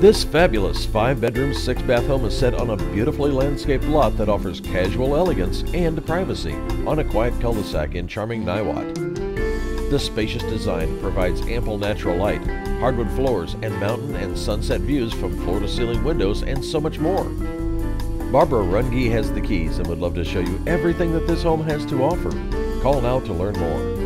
This fabulous 5-bedroom, 6-bath home is set on a beautifully landscaped lot that offers casual elegance and privacy on a quiet cul-de-sac in charming Niwot. This spacious design provides ample natural light, hardwood floors, and mountain and sunset views from floor-to-ceiling windows and so much more. Barbara Runge has the keys and would love to show you everything that this home has to offer. Call now to learn more.